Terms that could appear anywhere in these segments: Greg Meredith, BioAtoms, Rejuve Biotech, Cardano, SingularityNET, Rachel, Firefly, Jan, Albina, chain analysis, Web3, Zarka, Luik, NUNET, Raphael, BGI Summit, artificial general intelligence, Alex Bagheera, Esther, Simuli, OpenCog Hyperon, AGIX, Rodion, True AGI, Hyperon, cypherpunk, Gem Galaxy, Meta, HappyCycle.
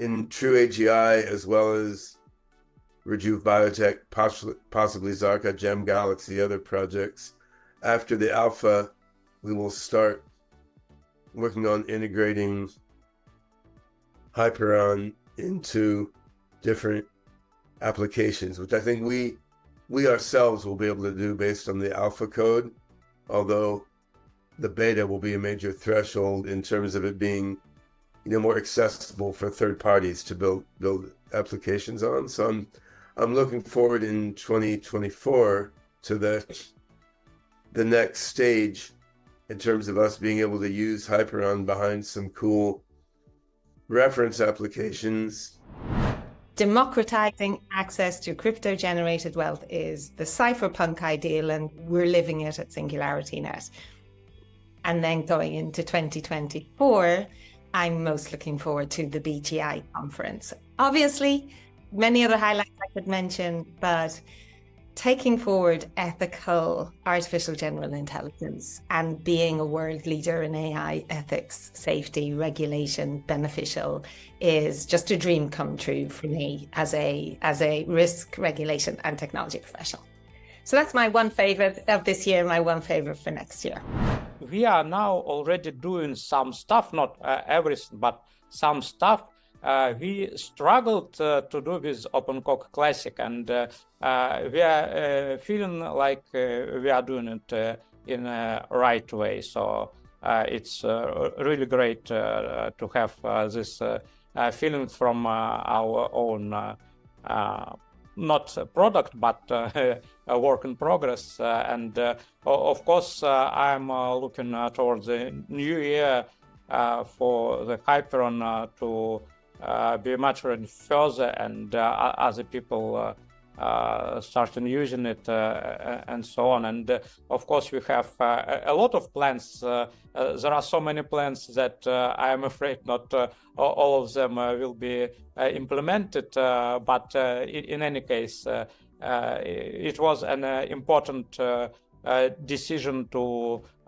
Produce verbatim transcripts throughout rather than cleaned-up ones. in True A G I, as well as Rejuve Biotech, possibly Zarka, Gem Galaxy, other projects. After the alpha, we will start working on integrating Hyperon into different applications, which I think we we ourselves will be able to do based on the alpha code, although the beta will be a major threshold in terms of it being, you know, more accessible for third parties to build build applications on. So I'm I'm looking forward in twenty twenty-four to the the next stage in terms of us being able to use Hyperon behind some cool reference applications. Democratizing access to crypto-generated wealth is the cypherpunk ideal, and we're living it at SingularityNet. And then going into twenty twenty-four, I'm most looking forward to the B G I conference. Obviously, many other highlights I could mention, but taking forward ethical artificial general intelligence and being a world leader in A I ethics, safety, regulation, beneficial is just a dream come true for me as a, as a risk, regulation and technology professional. So that's my one favorite of this year, my one favorite for next year. We are now already doing some stuff, not uh, everything, but some stuff uh, we struggled uh, to do with OpenCog Classic, and uh, uh, we are uh, feeling like uh, we are doing it uh, in a right way. So uh, it's uh, really great uh, to have uh, this uh, uh, feeling from uh, our own, uh, uh, not product, but uh, a work in progress. Uh, and uh, of course, uh, I'm uh, looking uh, towards the new year uh, for the Hyperon uh, to uh, be maturing further, and uh, other people uh, uh, starting using it uh, and so on. And uh, of course, we have uh, a lot of plans. Uh, uh, there are so many plans that uh, I am afraid not uh, all of them uh, will be uh, implemented. Uh, but uh, in any case, uh, Uh, it was an uh, important uh, uh, decision to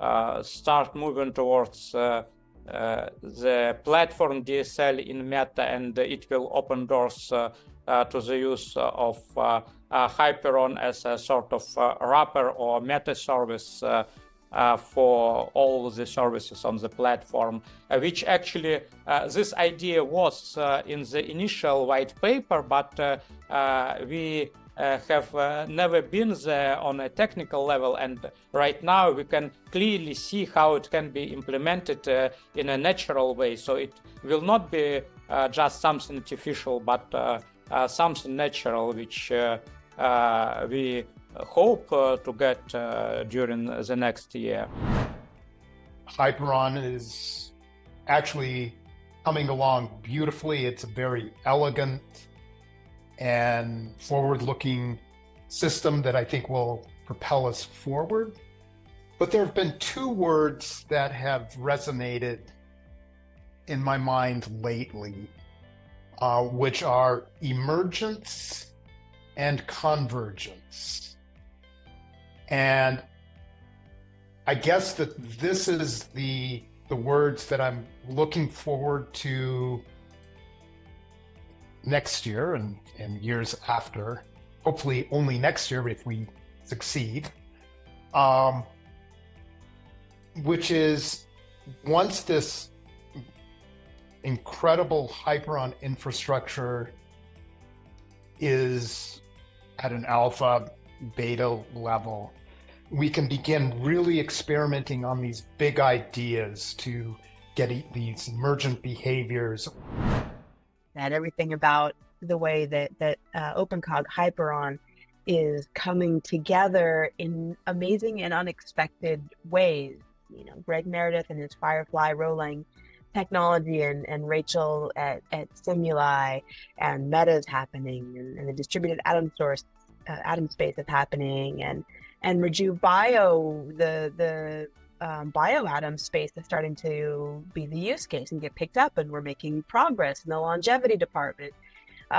uh, start moving towards uh, uh, the platform D S L in Meta, and it will open doors uh, uh, to the use of uh, uh, Hyperon as a sort of uh, wrapper or meta service uh, uh, for all the services on the platform, uh, which actually uh, this idea was uh, in the initial white paper, but uh, uh, we Uh, have uh, never been there on a technical level, and right now we can clearly see how it can be implemented uh, in a natural way. So it will not be uh, just something artificial, but uh, uh, something natural, which uh, uh, we hope uh, to get uh, during the next year. Hyperon is actually coming along beautifully. It's a very elegant and forward-looking system that I think will propel us forward. But there have been two words that have resonated in my mind lately, uh, which are emergence and convergence. And I guess that this is the, the words that I'm looking forward to next year and, and years after, hopefully only next year if we succeed, um, which is, once this incredible Hyperon infrastructure is at an alpha, beta level, we can begin really experimenting on these big ideas to get these emergent behaviors. That everything about the way that, that uh, OpenCog Hyperon is coming together in amazing and unexpected ways. You know, Greg Meredith and his Firefly rolling technology, and, and Rachel at, at Simuli, and Meta's happening, and, and the distributed atom source, uh, atom space is happening, and, and Rejuve Bio, the, the, Um, BioAtoms space is starting to be the use case and get picked up, and we're making progress in the longevity department.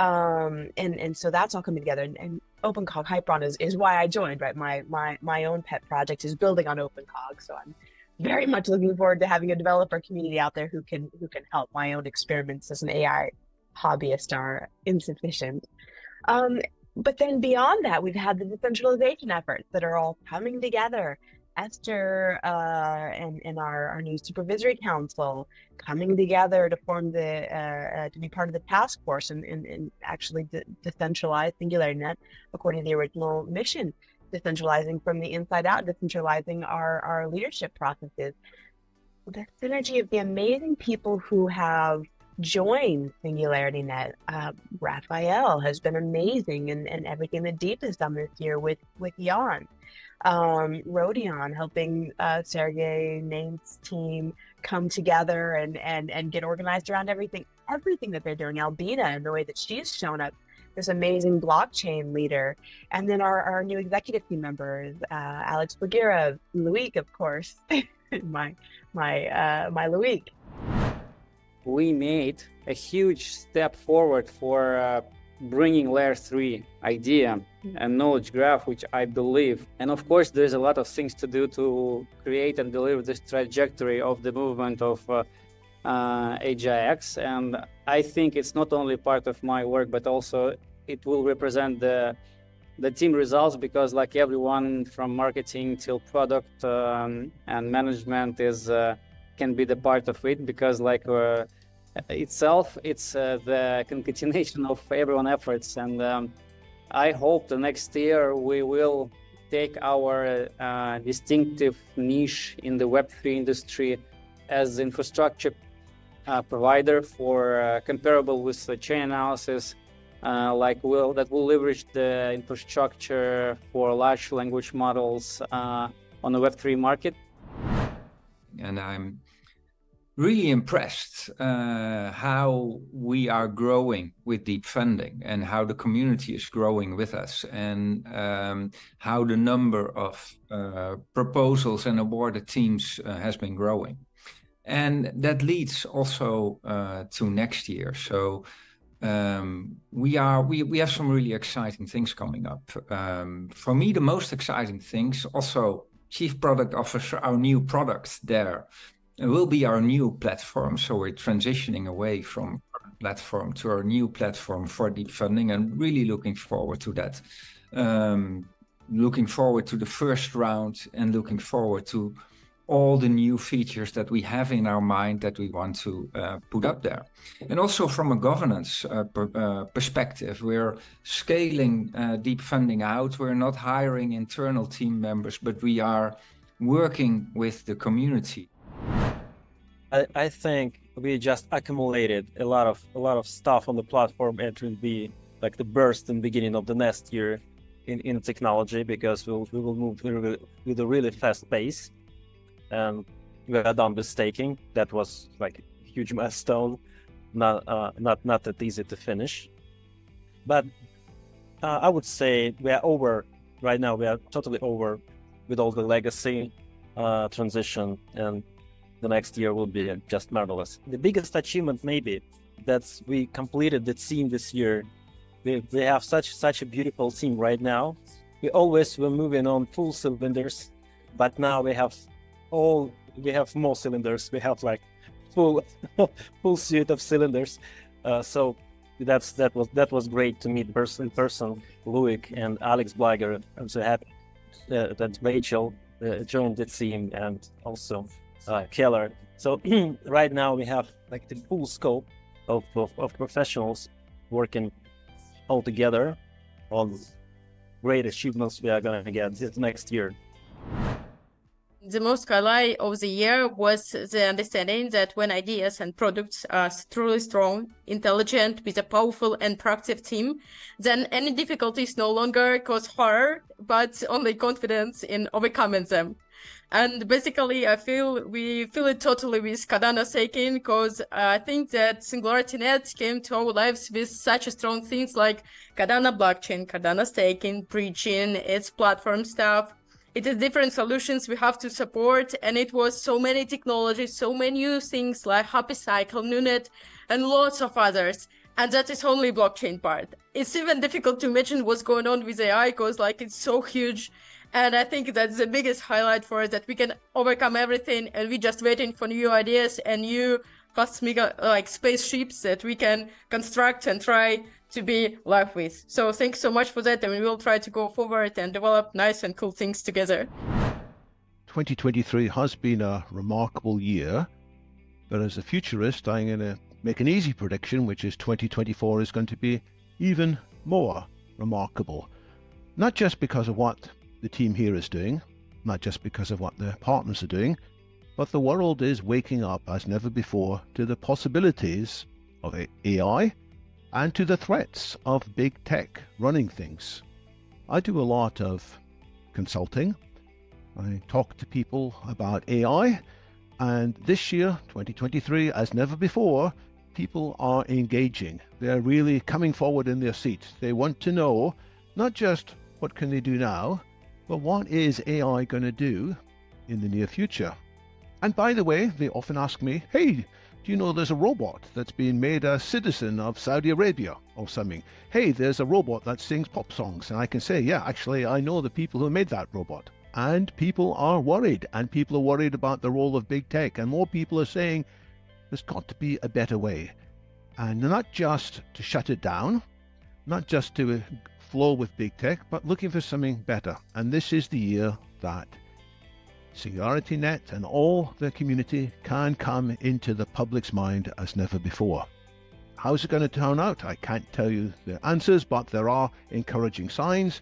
Um, and, and so that's all coming together. And, and OpenCog Hyperon is, is why I joined, right? My, my, my own pet project is building on OpenCog. So I'm very much looking forward to having a developer community out there who can, who can help my own experiments as an A I hobbyist are insufficient. Um, but then beyond that, we've had the decentralization efforts that are all coming together. Esther uh, and, and our, our new supervisory council coming together to form the uh, uh, to be part of the task force and, and, and actually de decentralize SingularityNet according to the original mission, decentralizing from the inside out, decentralizing our, our leadership processes. The synergy of the amazing people who have joined SingularityNet. Uh, Raphael has been amazing, and, and everything that Deep has done this year with, with Jan. Um, Rodion helping uh, Sergey Nain's team come together and, and, and get organized around everything, everything that they're doing. Albina and the way that she's shown up, this amazing blockchain leader. And then our, our new executive team members, uh, Alex Bagheera, Luik, of course, my, my, uh, my Luik. We made a huge step forward for uh, bringing layer three idea and knowledge graph, which I believe. And of course, there's a lot of things to do to create and deliver this trajectory of the movement of uh, uh, A G I X. And I think it's not only part of my work, but also it will represent the, the team results, because like everyone from marketing till product um, and management is uh, can be the part of it, because like uh, itself, it's uh, the concatenation of everyone's efforts. And um, I hope the next year we will take our uh, distinctive niche in the web three industry as infrastructure uh, provider for uh, comparable with uh, chain analysis, uh, like will that will leverage the infrastructure for large language models uh, on the web three market. And I'm really impressed uh, how we are growing with deep funding and how the community is growing with us, and um, how the number of uh, proposals and awarded teams uh, has been growing. And that leads also uh, to next year. So um, we are we, we have some really exciting things coming up. Um, for me, the most exciting things also. Chief Product Officer, our new product there will be our new platform. So we're transitioning away from platform to our new platform for deep funding, and really looking forward to that. Um, looking forward to the first round, and looking forward to all the new features that we have in our mind that we want to uh, put up there. And also from a governance uh, per, uh, perspective, we're scaling uh, deep funding out. We're not hiring internal team members, but we are working with the community. I, I think we just accumulated a lot of a lot of stuff on the platform entering the like the burst and beginning of the next year in, in technology, because we'll, we will move with a really fast pace. And we are done with staking. That was like a huge milestone, not uh, not not that easy to finish. But uh, I would say we are over right now. We are totally over with all the legacy uh, transition, and the next year will be just marvelous. The biggest achievement maybe that's we completed the team this year. We we have such such a beautiful team right now. We always were moving on full cylinders, but now we have. All we have more cylinders. We have like full full suite of cylinders. Uh, so that's that was that was great to meet person in person. Luik and Alex Bagheera. I'm so happy uh, that Rachel uh, joined the team, and also uh, Keller. So right now we have like the full scope of, of of professionals working all together on great achievements we are going to get this next year. The most highlight of the year was the understanding that when ideas and products are truly strong, intelligent, with a powerful and proactive team, then any difficulties no longer cause horror, but only confidence in overcoming them. And basically, I feel we feel it totally with Cardano staking, because I think that SingularityNet came to our lives with such strong things like Cardano blockchain, Cardano staking, bridging, its platform stuff. It is different solutions we have to support, and it was so many technologies, so many new things like HappyCycle, NUNET, and lots of others. And that is only blockchain part. It's even difficult to imagine what's going on with A I, because like it's so huge. And I think that's the biggest highlight for us, that we can overcome everything, and we're just waiting for new ideas and new cosmic like spaceships that we can construct and try to be live with. So thanks so much for that, and we will try to go forward and develop nice and cool things together. twenty twenty-three has been a remarkable year, but as a futurist, I'm going to make an easy prediction, which is twenty twenty-four is going to be even more remarkable. Not just because of what the team here is doing, not just because of what their partners are doing, but the world is waking up as never before to the possibilities of A I and to the threats of big tech running things. I do a lot of consulting. I talk to people about A I, and this year, twenty twenty-three, as never before, people are engaging. They're really coming forward in their seats. They want to know not just what can they do now, but what is A I going to do in the near future? And by the way, they often ask me, hey, do you know there's a robot that's been made a citizen of Saudi Arabia or something? Hey, there's a robot that sings pop songs. And I can say, yeah, actually, I know the people who made that robot. And people are worried, and people are worried about the role of big tech. And more people are saying, there's got to be a better way. And not just to shut it down, not just to flow with big tech, but looking for something better. And this is the year that SingularityNet and all the community can come into the public's mind as never before. How's it going to turn out? I can't tell you the answers, but there are encouraging signs,